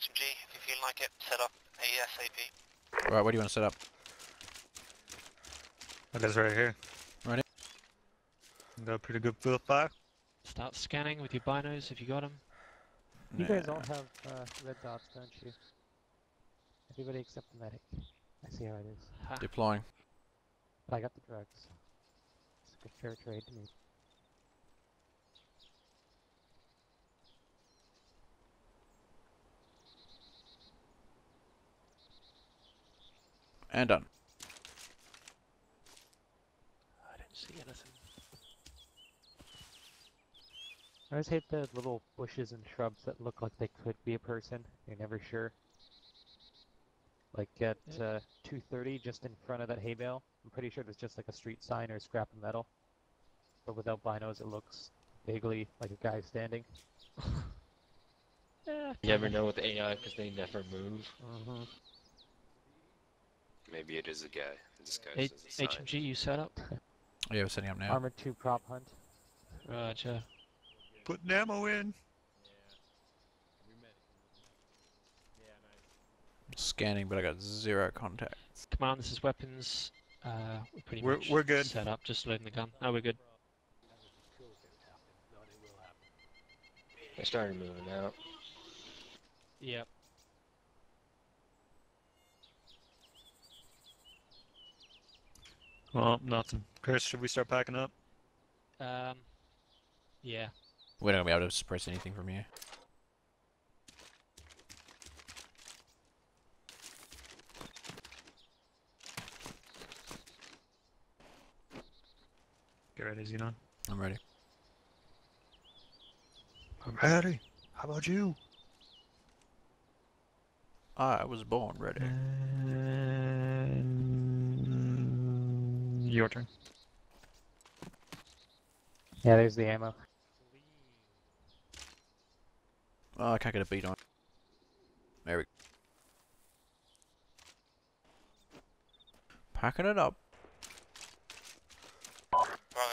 HMG, if you feel like it, set up ASAP. Right, what do you want to set up? That is right here. Right here. Got a pretty good field fire. Start scanning with your binos if you got them. You guys all have red dots, don't you? Everybody except the medic. I see how it is. Ha. Deploying. But I got the drugs. It's a good fair trade to me. And done. I didn't see anything. I always hate the little bushes and shrubs that look like they could be a person. You're never sure. Like at 2:30, just in front of that hay bale, I'm pretty sure it was just like a street sign or a scrap of metal. But without binos, it looks vaguely like a guy standing. You never know with AI because they never move. Mm-hmm. Maybe it is a guy. This guy is a sign. HMG, you set up? Yeah, we're setting up now. Armored 2 prop hunt. Roger. Putting ammo in. Scanning, but I got zero contacts. Command, this is weapons. We're good. Set up, just loading the gun. No, we're good. They started moving out. Yep. Well, nothing. Chris, should we start packing up? Yeah. We're not gonna be able to suppress anything from here. Get ready, Xenon. I'm ready. I'm ready. How about you? I was born ready. Your turn. Yeah, there's the ammo. Oh, I can't get a beat on. There we go. Packing it up. Bravo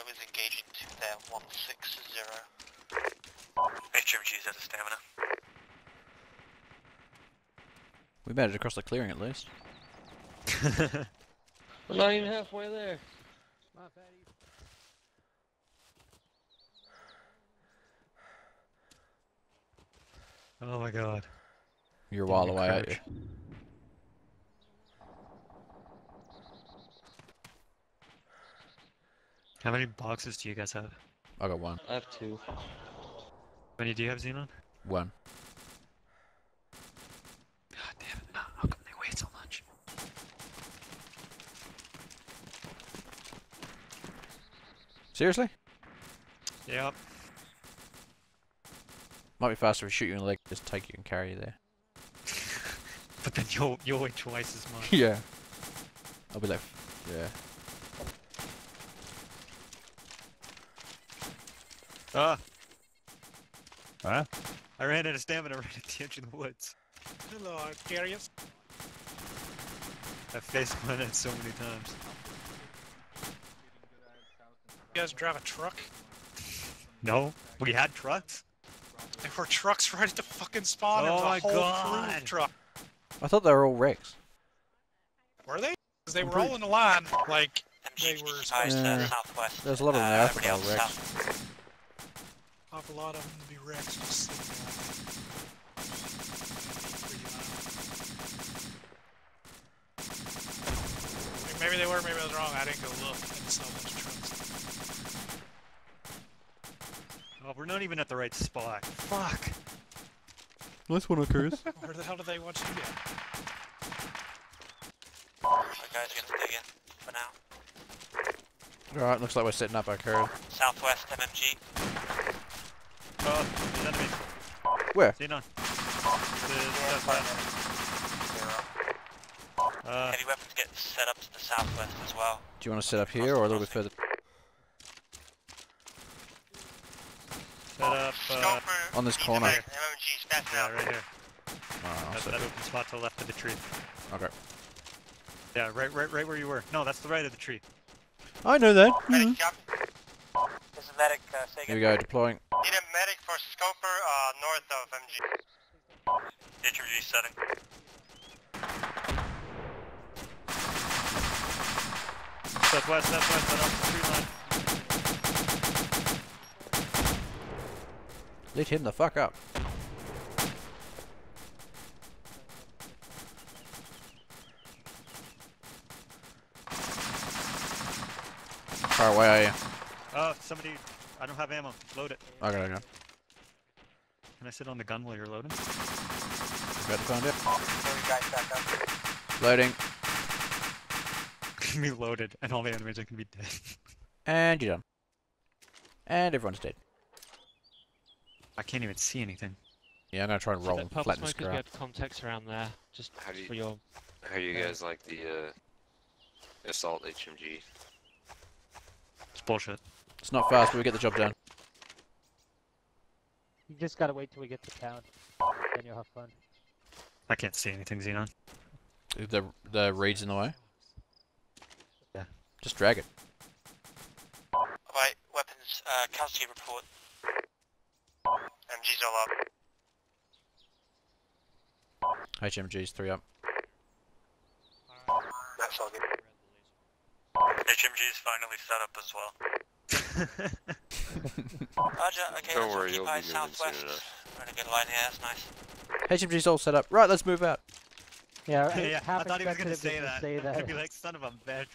is engaging to their 160. HMG's out of stamina. We managed to cross the clearing at least. We're not even halfway there. Not bad either. Oh my god. You're a while away, aren't you? How many boxes do you guys have? I got one. I have 2. How many do you have, Xenon? 1. God damn it, how come they weigh so much? Seriously? Yep. Might be faster if we shoot you in the leg, just take you and carry you there. But then you'll weigh twice as much. Yeah. I'll be like, yeah. Huh? I ran out of stamina right at the edge of the woods. Hello, Arcarius. I've faced that so many times. You guys drive a truck? No, we had trucks. There were trucks right at the fucking spawn and the whole crew of truck. I thought they were all wrecks. Were they? Because they were all in the line, like, they were supposed to southwest. There's a lot of them out there wrecks. I have a lot of them to be wrecks. Maybe they were, maybe I was wrong. I didn't go look and saw a bunch of trucks. Oh, we're not even at the right spot. Fuck. Nice one, Arcarius. Where the hell do they want you to get? Our guys are gonna dig in for now. Alright, looks like we're setting up, Arcarius. Southwest MMG. There's enemies. Where? Xenon. Heavy weapons get set up to the southwest as well. Do you want to set up here or a little bit further? Set up, on this corner. Yeah, right here. Oh, that's that open spot to the left of the tree. Okay. Yeah, right where you were. No, that's the right of the tree. I know that. Medic, jump. This is medic, Sagan. Here we go, deploying. Need a medic for scoper, north of MG. HMG7. Southwest, southwest, on the tree line. Lit him the fuck up. Far away are you? Oh, somebody, I don't have ammo. Load it. Okay, okay. Can I sit on the gun while you're loading? Got the gun, dude. Loading. Be loaded, and all the enemies are gonna be dead. And you're done. And everyone's dead. I can't even see anything. Yeah, I'm gonna try and roll and flatten this crowd. Good context around there. Just how do you, for your, how you guys like the assault HMG? It's bullshit. It's not fast, but we get the job done. You just gotta wait till we get to town, then you'll have fun. I can't see anything, Xenon. The reeds in the way. Just drag it. Alright, weapons, casualty report. MG's all up. HMG's 3 up. All right. That's all good. HMG's finally set up as well. Roger, okay, don't worry, you'll be southwest. We're in a good line here, that's nice. HMG's all set up. Right, let's move out. Yeah, yeah, I thought he was going to say that. I'd be like, son of a bitch.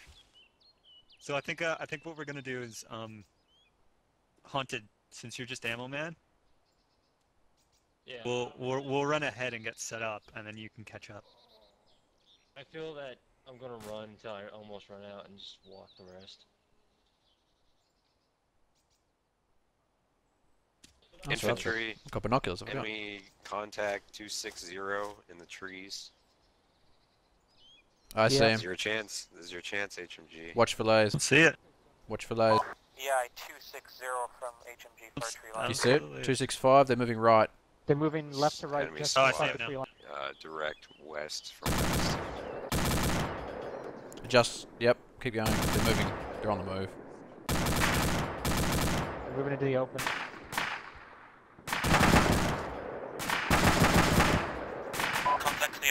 So I think what we're gonna do is Haunted, since you're just ammo man. Yeah. We'll run ahead and get set up, and then you can catch up. I feel that I'm gonna run until I almost run out and just walk the rest. Infantry. I've got binoculars. Enemy contact 260 in the trees. I see him. This is your chance. This is your chance, HMG. Watch for lies. See it. Watch for lies. Yeah, 260 from HMG for tree line. You see it? 265. They're moving right. They're moving left to right. Just outside the tree line. Direct west from west. Adjust. Yep. Keep going. They're moving. They're on the move. They're moving into the open.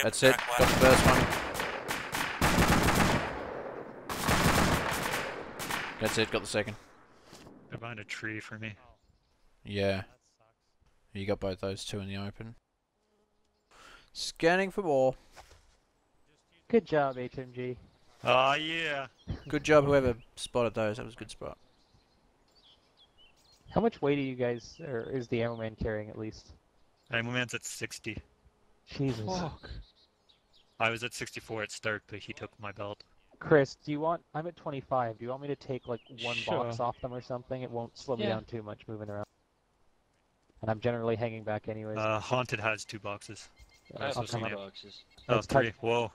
That's it. Got the first one. That's it, got the second. They're behind a tree for me. Yeah. You got both those two in the open. Scanning for more. Good job, HMG. Oh, yeah. Good job, whoever spotted those. That was a good spot. How much weight do you guys, or is the ammo man carrying at least? Ammo man's at 60. Jesus. Fuck. I was at 64 at start, but he took my belt. Chris, do you want? I'm at 25. Do you want me to take like one box off them or something? It won't slow me down too much moving around. And I'm generally hanging back anyways. Haunted has 2 boxes. I have 2 boxes. Oh, 3. Whoa.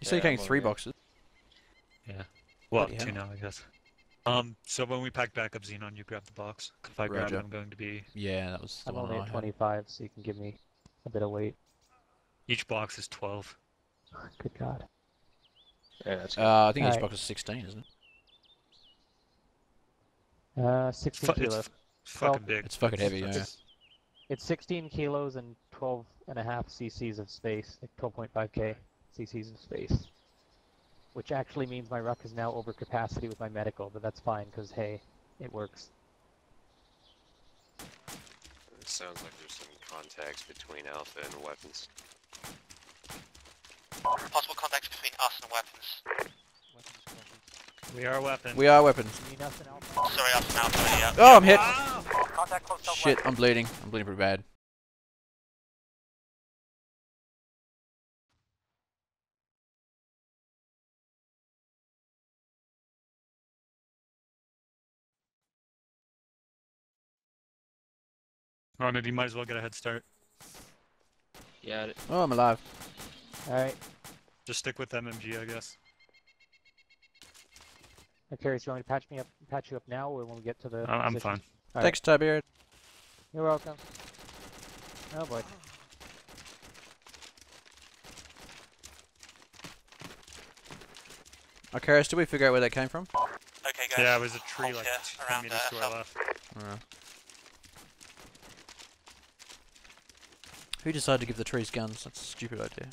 You say you're carrying 3 boxes? Yeah. Well, 2 now, I guess. So when we pack back up, Xenon, you grab the box. If I grab it, I'm going to be. Yeah, that was. I'm only at 25, so you can give me a bit of weight. Each box is 12. Good God. Yeah, that's good. I think each box is 16, isn't it? 16 kilos. It's fucking big. It's fucking heavy, yeah. It's 16 kilos and 12.5 cc's of space, like 12.5k cc's of space. Which actually means my ruck is now over capacity with my medical, but that's fine, because hey, it works. It sounds like there's some contacts between Alpha and weapons. Possible contacts between us and weapons. We are weapons. We are weapons. You need us and Alpha. Sorry, us and Alpha, yeah. Oh, I'm hit! Wow. Contact close to shit, weapons. I'm bleeding. I'm bleeding pretty bad. Ronald, you might as well get a head start. Yeah. Oh, I'm alive. Alright. Just stick with MMG, I guess. Okay, so you want me to patch you up now, or when we get to the? I'm fine. All thanks, right. Tibeard. You're welcome. Oh boy. Arcarius, did we figure out where that came from? Okay, guys. Yeah, it was a tree like 10 meters to our left. Who decided to give the trees guns? That's a stupid idea.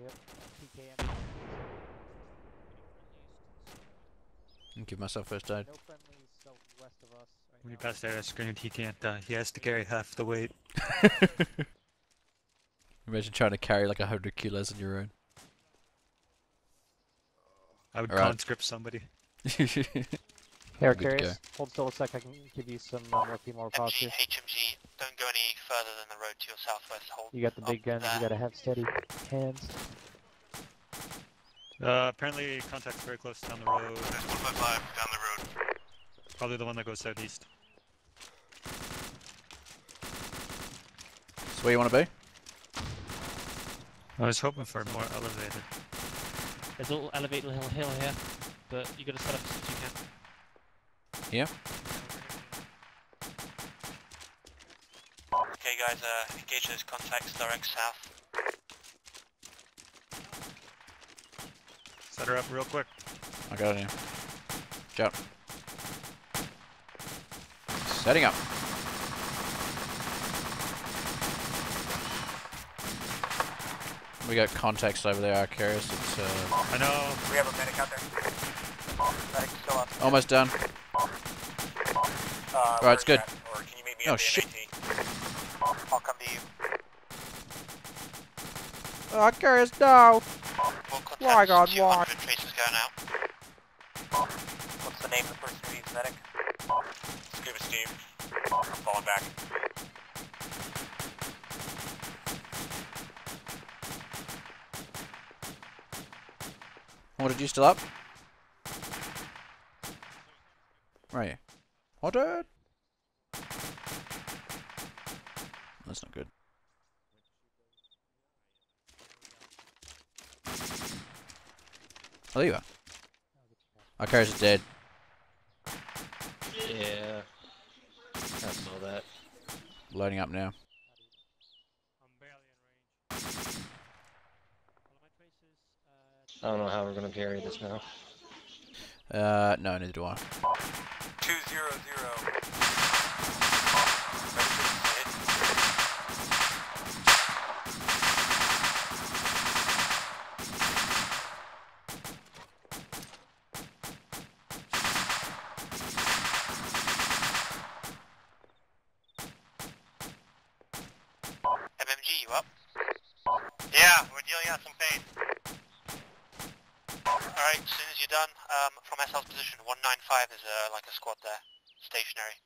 Yep. And give myself first aid. No friendlies west of us right when you pass there, I screamed he can't die. He has to carry half the weight. Imagine trying to carry like 100 kilos on your own. I would conscript somebody. Here, Arcarius, hold still a sec, I can give you some more posture. HMG, don't go any further than the road to your southwest. Hold. You got the big guns, you gotta have steady hands. Apparently contact's very close down the road. There's 155 down the road. Probably the one that goes southeast. So where you wanna be? I was hoping for more elevated. There's a little elevated hill here, but you gotta set up as soon as you can. Yeah. Okay guys, engage those contacts, direct south. Set her up real quick. I got it here. Jump. Setting up. We got contacts over there, Arcarius. It's I know. We have a medic out there. Medic's still up. Almost done. Alright, it's good. Can you meet me oh shit! I'll come to you. Oh, Arcarius, no! Why God, why? What's the name of the person who needs medic? Scuba Steve. I'm falling back. What did you still up? Right here. Haunted! That's not good. Oh, there you are. Arcarius is dead. Yeah. I saw that. Loading up now. I don't know how we're gonna carry this now. No, neither do I. 200. MMG, you up? Yeah, we're dealing out some pain. Alright, as soon as you're done, from SL's position, 195 is like a squad there, stationary.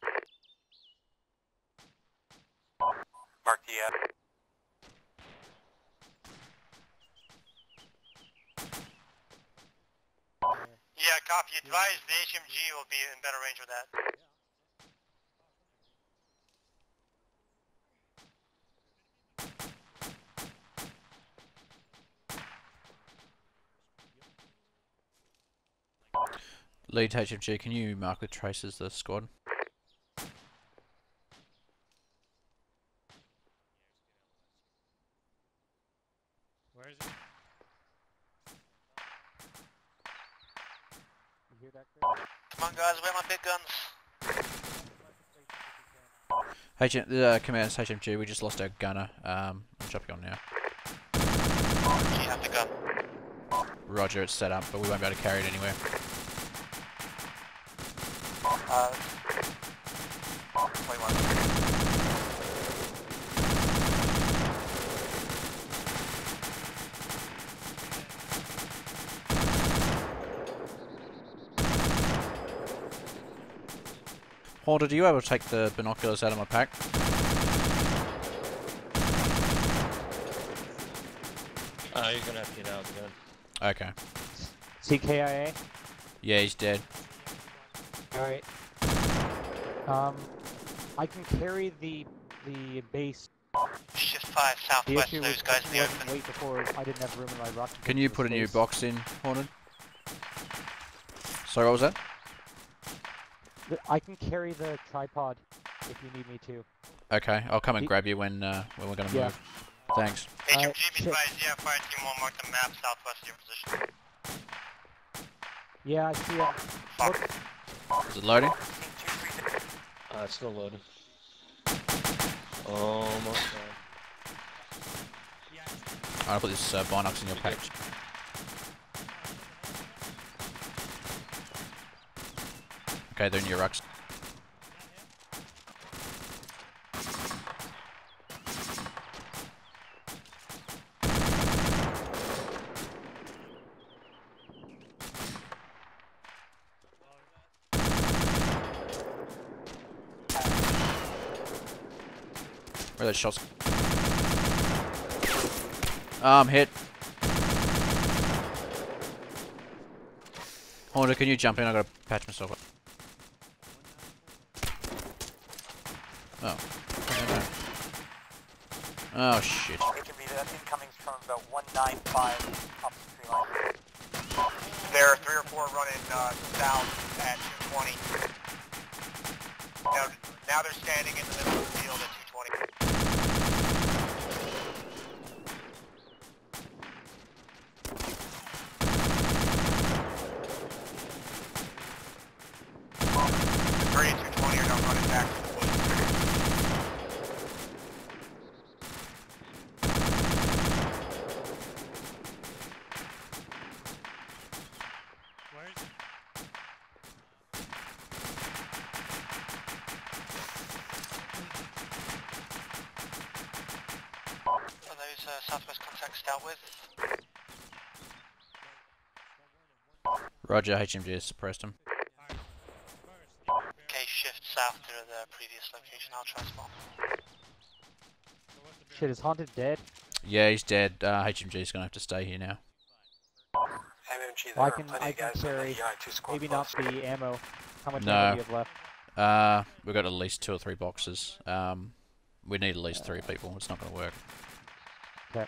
Mark the app. Yeah, copy. Advise the HMG will be in better range with that. Lead HFG, can you mark with traces the squad? Where is it? You hear that, Chris? Come on guys, where are my big guns? Command's HMG, we just lost our gunner. I'm dropping on now. You have the gun. Roger, it's set up, but we won't be able to carry it anywhere. Haunted, are you able to take the binoculars out of my pack? Oh, you're gonna have to get out again. Okay. CKIA? Yeah, he's dead. Alright. I can carry the base. Shift 5 southwest, those guys in the open. Wait before I didn't have room in my rock. Can you put a new box in, Haunted? Sorry, what was that? I can carry the tripod if you need me to. Okay, I'll come and grab you when we're gonna move. Thanks. HMG, be advised, yeah, fire team 1, mark the map southwest of your position. Yeah, I see it. Is it loading? It's still loading. Almost done. I'll put this Binox in your package. Okay, they're in your rocks. Where are those shots? I'm hit. Haunted, can you jump in? I gotta patch myself up. Oh. Oh shit. There are 3 or 4 running south at 220. Now they're standing in the middle of the field at 220. Southwest contacts dealt with. Roger, HMG has suppressed him. Okay, shift south to the previous location, I'll transform. Shit, is Haunted dead? Yeah, he's dead. HMG's gonna have to stay here now. MMG, there I can carry maybe not the ammo. How much ammo do you have left? We've got at least 2 or 3 boxes. We need at least 3 people, it's not gonna work. Okay.